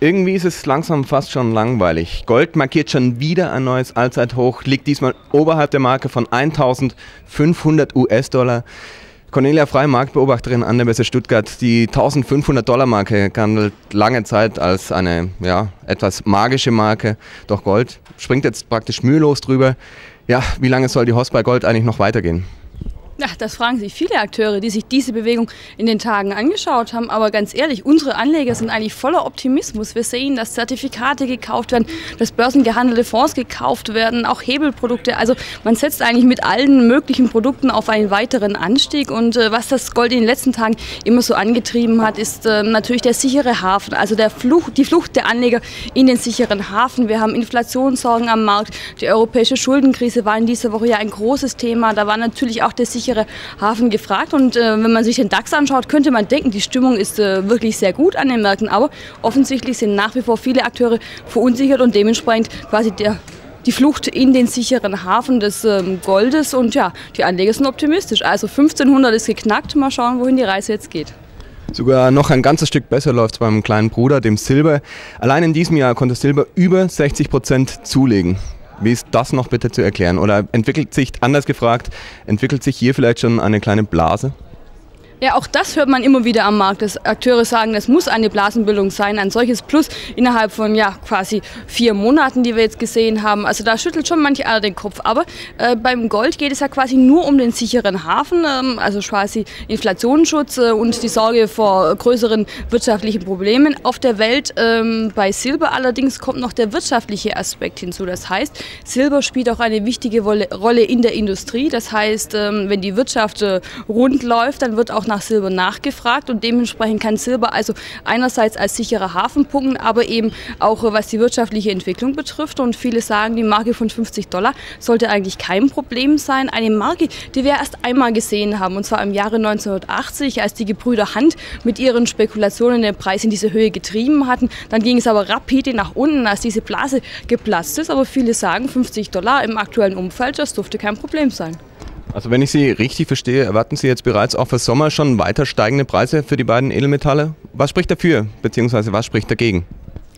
Irgendwie ist es langsam fast schon langweilig. Gold markiert schon wieder ein neues Allzeithoch, liegt diesmal oberhalb der Marke von 1.500 US-Dollar. Cornelia Frey, Marktbeobachterin an der Börse Stuttgart, die 1.500 Dollar-Marke galt lange Zeit als eine etwas magische Marke. Doch Gold springt jetzt praktisch mühelos drüber. Ja, wie lange soll die Hoss bei Gold eigentlich noch weitergehen? Ach, das fragen sich viele Akteure, die sich diese Bewegung in den Tagen angeschaut haben. Aber ganz ehrlich, unsere Anleger sind eigentlich voller Optimismus. Wir sehen, dass Zertifikate gekauft werden, dass börsengehandelte Fonds gekauft werden, auch Hebelprodukte. Also man setzt eigentlich mit allen möglichen Produkten auf einen weiteren Anstieg. Und was das Gold in den letzten Tagen immer so angetrieben hat, ist natürlich der sichere Hafen. Also die Flucht der Anleger in den sicheren Hafen. Wir haben Inflationssorgen am Markt. Die europäische Schuldenkrise war in dieser Woche ja ein großes Thema. Da war natürlich auch der sichere Hafen gefragt, und wenn man sich den DAX anschaut, könnte man denken, die Stimmung ist wirklich sehr gut an den Märkten, aber offensichtlich sind nach wie vor viele Akteure verunsichert und dementsprechend quasi die Flucht in den sicheren Hafen des Goldes, und ja, die Anleger sind optimistisch. Also 1500 ist geknackt, mal schauen, wohin die Reise jetzt geht. Sogar noch ein ganzes Stück besser läuft es beim kleinen Bruder, dem Silber. Allein in diesem Jahr konnte Silber über 60% zulegen. Wie ist das noch bitte zu erklären? Oder entwickelt sich, anders gefragt, entwickelt sich hier vielleicht schon eine kleine Blase? Ja, auch das hört man immer wieder am Markt, dass Akteure sagen, das muss eine Blasenbildung sein, ein solches Plus innerhalb von quasi 4 Monaten, die wir jetzt gesehen haben. Also da schüttelt schon manch einer den Kopf. Aber beim Gold geht es ja quasi nur um den sicheren Hafen, also quasi Inflationsschutz und die Sorge vor größeren wirtschaftlichen Problemen auf der Welt. Bei Silber allerdings kommt noch der wirtschaftliche Aspekt hinzu. Das heißt, Silber spielt auch eine wichtige Rolle in der Industrie. Das heißt, wenn die Wirtschaft rund läuft, dann wird auch nach Silber nachgefragt, und dementsprechend kann Silber also einerseits als sicherer Hafen punkten, aber eben auch was die wirtschaftliche Entwicklung betrifft, und viele sagen, die Marke von 50 Dollar sollte eigentlich kein Problem sein. Eine Marke, die wir erst einmal gesehen haben, und zwar im Jahre 1980, als die Gebrüder Hunt mit ihren Spekulationen den Preis in diese Höhe getrieben hatten. Dann ging es aber rapide nach unten, als diese Blase geplatzt ist, aber viele sagen, 50 Dollar im aktuellen Umfeld, das dürfte kein Problem sein. Also wenn ich Sie richtig verstehe, erwarten Sie jetzt bereits auch für Sommer schon weiter steigende Preise für die beiden Edelmetalle. Was spricht dafür, beziehungsweise was spricht dagegen?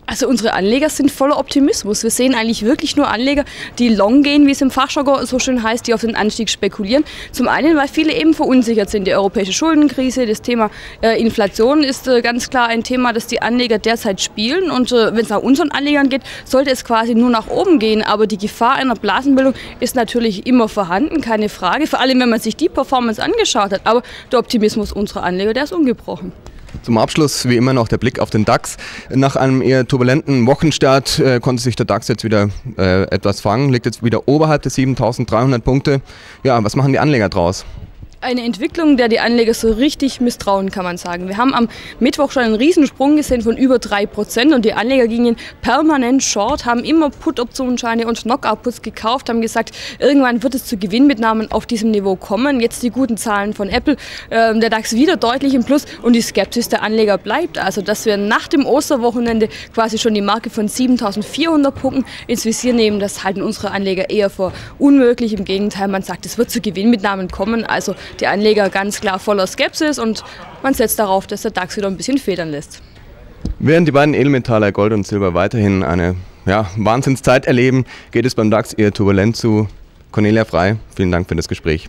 Also unsere Anleger sind voller Optimismus. Wir sehen eigentlich wirklich nur Anleger, die long gehen, wie es im Fachjargon so schön heißt, die auf den Anstieg spekulieren. Zum einen, weil viele eben verunsichert sind. Die europäische Schuldenkrise, das Thema Inflation ist ganz klar ein Thema, das die Anleger derzeit spielen. Und wenn es nach unseren Anlegern geht, sollte es quasi nur nach oben gehen. Aber die Gefahr einer Blasenbildung ist natürlich immer vorhanden, keine Frage. Vor allem, wenn man sich die Performance angeschaut hat. Aber der Optimismus unserer Anleger, der ist ungebrochen. Zum Abschluss wie immer noch der Blick auf den DAX. Nach einem eher turbulenten Wochenstart konnte sich der DAX jetzt wieder etwas fangen, liegt jetzt wieder oberhalb der 7.300 Punkte. Ja, was machen die Anleger draus? Eine Entwicklung, der die Anleger so richtig misstrauen, kann man sagen. Wir haben am Mittwoch schon einen Riesensprung gesehen von über 3%, und die Anleger gingen permanent short, haben immer Put-Optionsscheine und Knockout-Puts gekauft, haben gesagt, irgendwann wird es zu Gewinnmitnahmen auf diesem Niveau kommen. Jetzt die guten Zahlen von Apple, der DAX wieder deutlich im Plus, und die Skepsis der Anleger bleibt. Also, dass wir nach dem Osterwochenende quasi schon die Marke von 7.400 Punkten ins Visier nehmen, das halten unsere Anleger eher für unmöglich. Im Gegenteil, man sagt, es wird zu Gewinnmitnahmen kommen. Also die Anleger ganz klar voller Skepsis, und man setzt darauf, dass der DAX wieder ein bisschen federn lässt. Während die beiden Edelmetalle Gold und Silber weiterhin eine Wahnsinnszeit erleben, geht es beim DAX eher turbulent zu. Cornelia Frey, vielen Dank für das Gespräch.